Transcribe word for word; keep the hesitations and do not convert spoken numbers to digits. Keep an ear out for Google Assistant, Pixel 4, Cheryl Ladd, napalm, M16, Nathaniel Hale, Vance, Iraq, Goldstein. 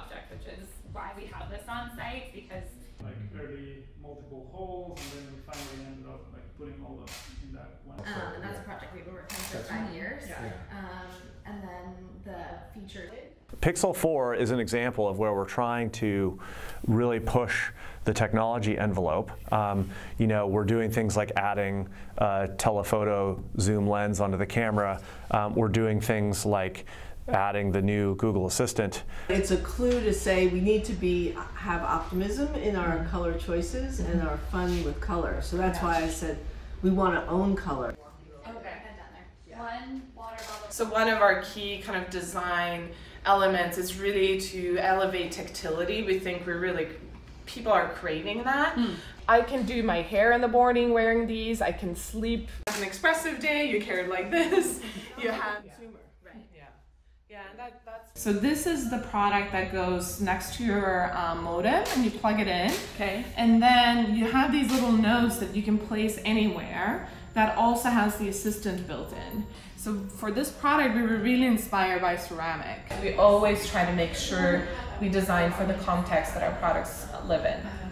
object, which is why we have this on site, because like early multiple holes, and then we finally ended up like putting all of in that one. Um, and that's a project we've been working on for five years. Yeah. Um, and then the feature. Pixel four is an example of where we're trying to really push the technology envelope. Um, you know, we're doing things like adding a telephoto zoom lens onto the camera. Um, we're doing things like adding the new Google Assistant. It's a clue to say we need to be have optimism in our color choices and our fun with color. So that's why I said we want to own color. Okay. So one of our key kind of design elements is really to elevate tactility. We think we're really people are craving that. Mm. I can do my hair in the morning wearing these. I can sleep. An expressive day, you carry like this. You have yeah. humor. Right. Yeah. Yeah, and that, that's... So this is the product that goes next to your um, modem, and you plug it in. Okay. And then you have these little nodes that you can place anywhere that also has the assistant built in. So for this product, we were really inspired by ceramic. We always try to make sure we design for the context that our products live in.